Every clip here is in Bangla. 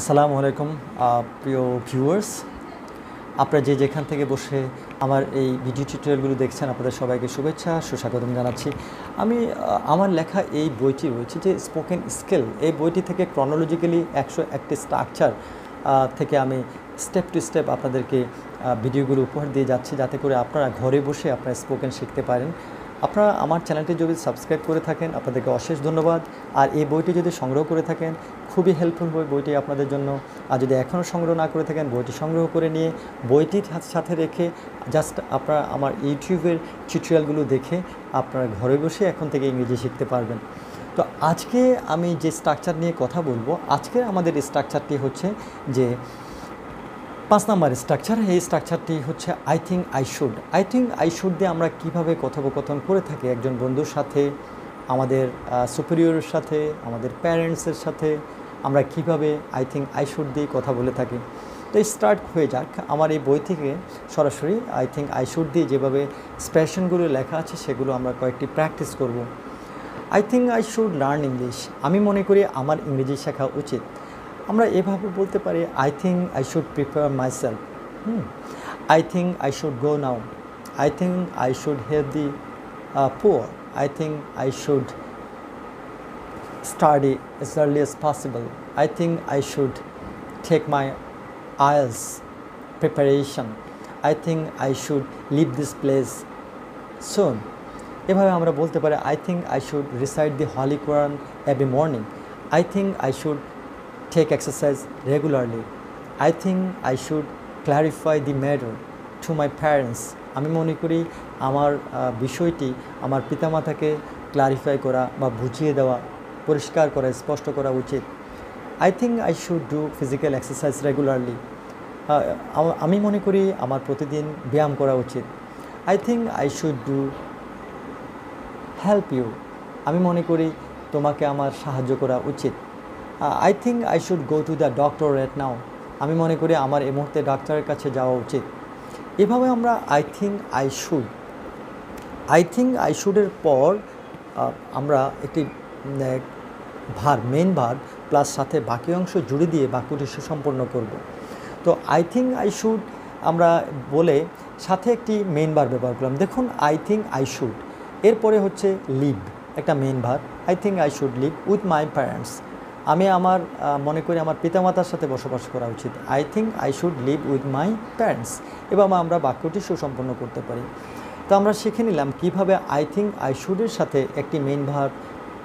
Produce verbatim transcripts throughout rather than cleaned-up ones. আসসালামু আলাইকুম প্রিয় ভিউয়ার্স, আপনারা যে যেখান থেকে বসে আমার এই ভিডিও টিউটোরিয়ালগুলো দেখছেন, আপনাদের সবাইকে শুভেচ্ছা সুস্বাগতম জানাচ্ছি। আমি আমার লেখা এই বইটি রয়েছে যে স্পোকেন স্কেল, এই বইটি থেকে ক্রনোলজিক্যালি একশো একটি স্ট্রাকচার থেকে আমি স্টেপ টু স্টেপ আপনাদেরকে ভিডিওগুলো উপহার দিয়ে যাচ্ছি, যাতে করে আপনারা ঘরে বসে আপনারা স্পোকেন শিখতে পারেন। আপনারা আমার চ্যানেলটি যদি সাবস্ক্রাইব করে থাকেন আপনাদেরকে অশেষ ধন্যবাদ, আর এই বইটি যদি সংগ্রহ করে থাকেন খুবই হেল্পফুল হবে বইটি আপনাদের জন্য। আর যদি এখনও সংগ্রহ না করে থাকেন বইটি সংগ্রহ করে নিয়ে বইটির সাথে রেখে জাস্ট আপনারা আমার ইউটিউবের টিউটোরিয়ালগুলো দেখে আপনারা ঘরে বসে এখন থেকে ইংরেজি শিখতে পারবেন। তো আজকে আমি যে স্ট্রাকচার নিয়ে কথা বলবো, আজকের আমাদের স্ট্রাকচারটি হচ্ছে যে পাঁচ নাম্বার স্ট্রাকচার। এই স্ট্রাকচারটি হচ্ছে I think I should. I think I should দিয়ে আমরা কীভাবে কথোপকথন করে থাকি একজন বন্ধুর সাথে, আমাদের সুপিরিয়রের সাথে, আমাদের প্যারেন্টসের সাথে আমরা কিভাবে আই থিঙ্ক আই শুড দিয়ে কথা বলে থাকি। তো স্টার্ট হয়ে যাক আমার এই বই থেকে সরাসরি আই থিঙ্ক আই শুড দিয়ে যেভাবে এক্সপ্রেশনগুলো লেখা আছে সেগুলো আমরা কয়েকটি প্র্যাকটিস করব। I think I should learn English. আমি মনে করি আমার ইংরেজি শেখা উচিত। আমরা এভাবে বলতে পারি I think I should prepare myself, I think I should go now, I think I should help the poor, I think I should study as early as possible, I think I should take my IELTS preparation, I think I should leave this place soon. এভাবে আমরা বলতে পারি I think I should recite the holy Quran every morning, I think I should take exercise regularly, I think I should clarify the matter to my parents. আমি মনে করি আমার বিষয়টি আমার পিতামাতাকে ক্লারিফাই করা বা বুঝিয়ে দেওয়া, পরিষ্কার করা, স্পষ্ট করা উচিত। I think I should do physical exercise regularly. আমি মনে করি আমার প্রতিদিন ব্যায়াম করা উচিত। I think I should do help you. আমি মনে করি তোমাকে আমার সাহায্য করা উচিত। I think I should go to the doctor right now. আমি মনে করি আমার এই মুহূর্তে ডাক্তারের কাছে যাওয়া উচিত। এভাবে আমরা I think I should, I think I শুডের পর আমরা একটি ভার, মেন ভার প্লাস সাথে বাকি অংশ জুড়ে দিয়ে বাক্যটি সুসম্পন্ন করব। তো আই থিঙ্ক আই শুড আমরা বলে সাথে একটি মেন ভার ব্যবহার করলাম। দেখুন আই থিঙ্ক আই শুড, এরপরে হচ্ছে লিভ, একটা main verb. I think I should live with my parents. আমি আমার মনে করি আমার পিতামাতার সাথে বসবাস করা উচিত। I think I should live with my parents. এবার আমরা বাক্যটি সুসম্পন্ন করতে পারি। তো আমরা শিখে নিলাম কীভাবে আই থিঙ্ক আই শুডের সাথে একটি মেন ভার্ব,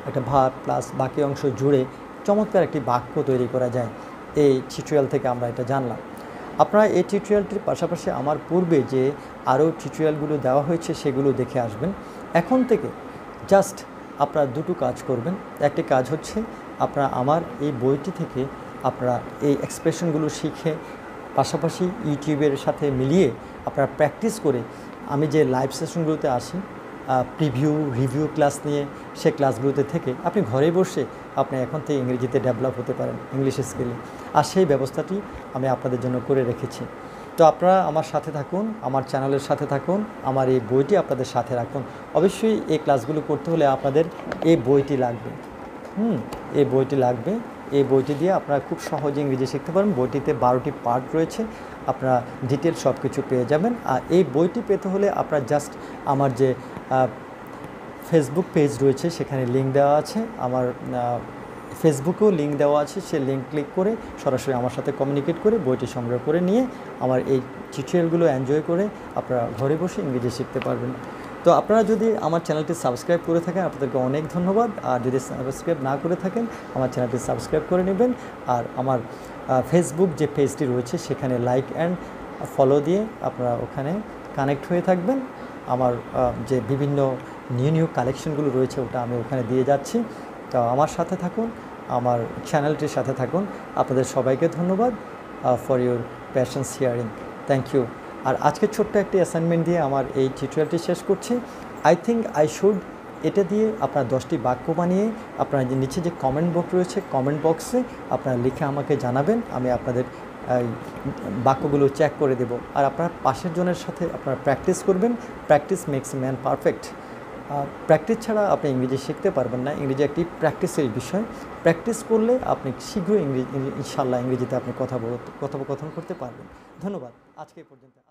একটা ভার্ব প্লাস বাকি অংশ জুড়ে চমৎকার একটি বাক্য তৈরি করা যায়। এই টিউটোরিয়াল থেকে আমরা এটা জানলাম। আপনারা এই টিউটোরিয়ালটির পাশাপাশি আমার পূর্বে যে আরও টিউটোরিয়ালগুলো দেওয়া হয়েছে সেগুলো দেখে আসবেন। এখন থেকে জাস্ট আপনারা দুটো কাজ করবেন। একটি কাজ হচ্ছে আপনারা আমার এই বইটি থেকে আপনারা এই এক্সপ্রেশনগুলো শিখে পাশাপাশি ইউটিউবের সাথে মিলিয়ে আপনারা প্র্যাকটিস করে আমি যে লাইভ সেশনগুলোতে আসি প্রিভিউ রিভিউ ক্লাস নিয়ে, সে ক্লাসগুলোতে থেকে আপনি ঘরে বসে আপনি এখন থেকে ইংরেজিতে ডেভেলপ হতে পারেন, ইংলিশ স্কিলে। আর সেই ব্যবস্থাটি আমি আপনাদের জন্য করে রেখেছি। তো আপনারা আমার সাথে থাকুন, আমার চ্যানেলের সাথে থাকুন, আমার এই বইটি আপনাদের সাথে রাখুন। অবশ্যই এই ক্লাসগুলো করতে হলে আপনাদের এই বইটি লাগবে। হুম এই বইটি লাগবে। এই বইটি দিয়ে আপনারা খুব সহজে ইংরেজি শিখতে পারেন। বইটিতে বারোটি পার্ট রয়েছে, আপনারা ডিটেল সব কিছু পেয়ে যাবেন। আর এই বইটি পেতে হলে আপনারা জাস্ট আমার যে ফেসবুক পেজ রয়েছে সেখানে লিঙ্ক দেওয়া আছে, আমার ফেসবুকেও লিঙ্ক দেওয়া আছে, সে লিঙ্ক ক্লিক করে সরাসরি আমার সাথে কমিউনিকেট করে বইটি সংগ্রহ করে নিয়ে আমার এই টিউটোরিয়ালগুলো এনজয় করে আপনারা ঘরে বসে ইংরেজি শিখতে পারবেন। তো আপনারা যদি আমার চ্যানেলটি সাবস্ক্রাইব করে থাকেন আপনাদেরকে অনেক ধন্যবাদ, আর যদি সাবস্ক্রাইব না করে থাকেন আমার চ্যানেলটি সাবস্ক্রাইব করে নেবেন। আর আমার ফেসবুক যে পেজটি রয়েছে সেখানে লাইক অ্যান্ড ফলো দিয়ে আপনারা ওখানে কানেক্ট হয়ে থাকবেন। আমার যে বিভিন্ন নিউ নিউ কালেকশনগুলো রয়েছে ওটা আমি ওখানে দিয়ে যাচ্ছি। তো আমার সাথে থাকুন, আমার চ্যানেলটির সাথে থাকুন। আপনাদের সবাইকে ধন্যবাদ for your passions hearing, thank you. আর আজকে ছোট্ট একটি অ্যাসাইনমেন্ট দিয়ে আমার এই টিউটোরিয়ালটি শেষ করছি। আই থিঙ্ক আই শুড এটা দিয়ে আপনার দশটি বাক্য বানিয়ে আপনার যে নিচে যে কমেন্ট বক্স রয়েছে কমেন্ট বক্সে আপনারা লিখে আমাকে জানাবেন, আমি আপনাদের বাক্যগুলো চেক করে দেব। আর আপনার পাশের জনের সাথে আপনারা প্র্যাকটিস করবেন। Practice makes man perfect. Practice छाड़ा अपनी इंग्रेजी शिखते पारबेन ना। इंग्रेजी एक प्रैक्टिसर विषय, प्रैक्टिस कर ले आपनी शीघ्र इंग्रेजी इंशाल्लाह इंग्रेजी अपनी कथा कथोपकथन करते पारबेन। धन्यवाद आज के पर्यंत।